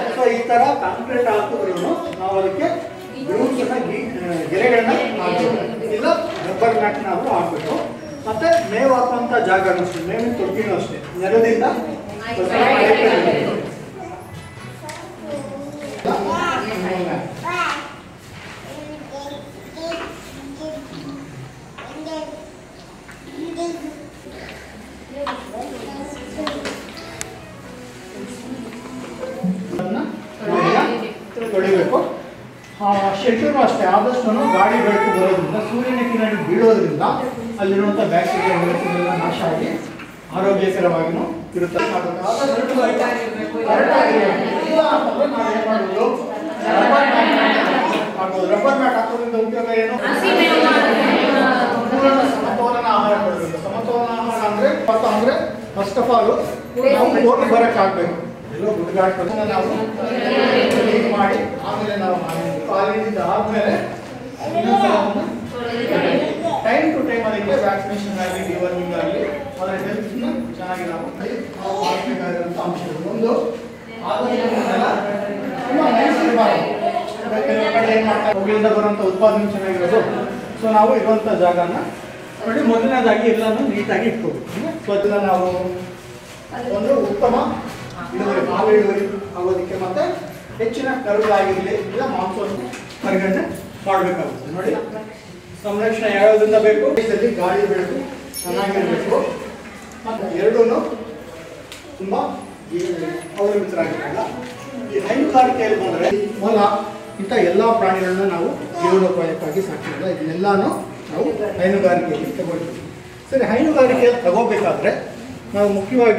So this concrete shelter ಅಷ್ಟೇ ಆದಷ್ಟು ಗಾಳಿ ಬೆಳಕು ಬರೋದ್ರಿಂದ ಸೂರ್ಯನ ಕಿರಣಿ ಬೀಳೋದ್ರಿಂದ ಅಲ್ಲಿರುವಂಥ ಬ್ಯಾಕ್ಟೀರಿಯಾಗಳೆಲ್ಲ ನಾಶ ಆಗಿ ಆರೋಗ್ಯಕರವಾಗಿಯೂ ಇರುತ್ತೆ. ರಬ್ಬರ್ ಮ್ಯಾಟ್ ಹಾಕೋದ್ರಿಂದ ಉಪಯೋಗ ಏನು? ಸಮತೋಲನ ಆಹಾರ ಕೊಡೋದ್ರಿಂದ. ಸಮತೋಲನ ಆಹಾರ ಅಂದರೆ ಅಂದರೆ ಫಸ್ಟ್ ಆಫ್ ಆಲ್ ನಾವು ಹೋಗಿ ಬರೋಕ್ಕಾಗಬೇಕು. ಎಲ್ಲೋ ಗುಡ್ಗಾಡ್ಕೊಂಡು ನಾವು ಮಾಡಿ ಆಮೇಲೆ ನಾವು ಕಾಲೇಜಿಂದ ಆದಮೇಲೆ ಟೈಮ್ ಟು ಟೈಮ್ ಅದಕ್ಕೆ ವ್ಯಾಕ್ಸಿನೇಷನ್ ಆಗಲಿ ಡಿವರ್ಮಿಂಗ್ ಆಗಲಿ ಅದರ ಹೆಲ್ತ್ನ ಚೆನ್ನಾಗಿ ನಾವು ಮಾಡಬೇಕಾಗಿರುವಂಥ ಅಂಶಗಳು. ಒಂದು ಆದರ್ಶಗಳನ್ನೆಲ್ಲ ತುಂಬ ನೈಸ್ ಇರಬಾರ್ದು. ಕೆಲವು ಕಡೆ ಏನು ಮಾಡ್ತಾರೆ, ಹೊಗೆಯಿಂದ ಬರುವಂಥ ಉತ್ಪಾದನೆ ಚೆನ್ನಾಗಿರೋದು. ಸೊ ನಾವು ಇರುವಂಥ ಜಾಗನ ನೋಡಿ ಮೊದಲನೇದಾಗಿ ಎಲ್ಲನೂ ನೀಟಾಗಿ ಇಟ್ಕೋಬೇಕು. ಸೊ ಅದನ್ನ ನಾವು ಒಂದು ಉತ್ತಮ ಇಳುವರಿ ಹಾಲು ಇಳುವರಿ ಆಗೋದಕ್ಕೆ ಮತ್ತೆ ಹೆಚ್ಚಿನ ಕರುಗಳಾಗಿರಲಿ ಇಲ್ಲ ಮಾಂಸವನ್ನು ಪರಿಗಣನೆ ಮಾಡಬೇಕಾಗುತ್ತೆ. ನೋಡಿ ಸಂರಕ್ಷಣೆ ಯಾವ್ಯಾವುದರಿಂದ ಬೇಕು? ಇದರಲ್ಲಿ ಗಾಳಿ ಬೆಳಕು ಚೆನ್ನಾಗಿರಬೇಕು ಮತ್ತು ಎರಡೂ ತುಂಬ ಅವಲಂಬಿತರಾಗಿರಲ್ಲ. ಈ ಹೈನುಗಾರಿಕೆಯಲ್ಲಿ ಬಂದರೆ ಮೊಲ ಇಂಥ ಎಲ್ಲ ಪ್ರಾಣಿಗಳನ್ನ ನಾವು ಜೀವನೋಪಾಯಕ್ಕಾಗಿ ಸಾಕಿರಲ್ಲ. ಇದನ್ನೆಲ್ಲಾನು ನಾವು ಹೈನುಗಾರಿಕೆಯಲ್ಲಿ ತಗೊಳ್ತೀವಿ. ಸರಿ, ಹೈನುಗಾರಿಕೆಯಲ್ಲಿ ತಗೋಬೇಕಾದ್ರೆ ನಾವು ಮುಖ್ಯವಾಗಿ